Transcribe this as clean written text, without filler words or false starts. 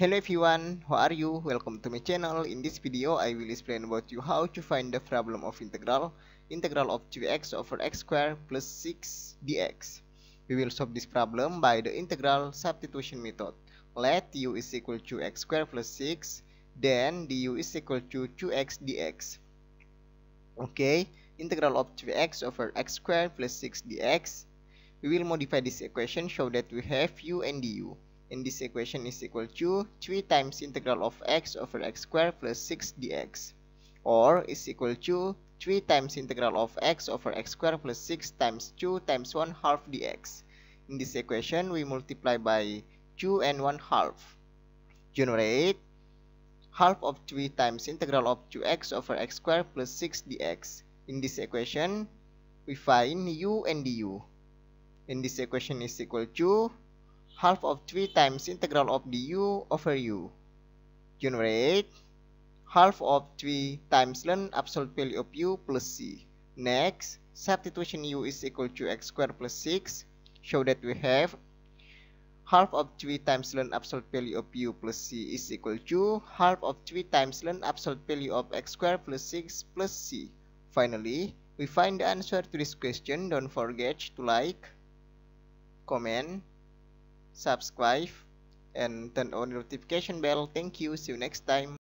Hello everyone, how are you? Welcome to my channel. In this video, I will explain about you how to find the problem of integral of 2x over x squared plus 6 dx. We will solve this problem by the integral substitution method. Let u is equal to x squared plus 6, then du is equal to 2x dx. Okay, integral of 2x over x squared plus 6 dx. We will modify this equation so that we have u and du. And this equation is equal to 3 times integral of x over x squared plus 6 dx, or is equal to 3 times integral of x over x squared plus 6 times 2 times 1/2 dx. In this equation, we multiply by 2 and 1/2. Generate 1/2 of 3 times integral of 2x over x squared plus 6 dx. In this equation, we find u and du. And this equation is equal to 1/2 of 3 times integral of du over u. Generate 1/2 of 3 times ln absolute value of u plus c. Next, substitution u is equal to x squared plus 6, so that we have 1/2 of 3 times ln absolute value of u plus c is equal to 1/2 of 3 times ln absolute value of x squared plus 6 plus c. Finally, we find the answer to this question. Don't forget to like, comment, subscribe, and turn on the notification bell. Thank you. See you next time.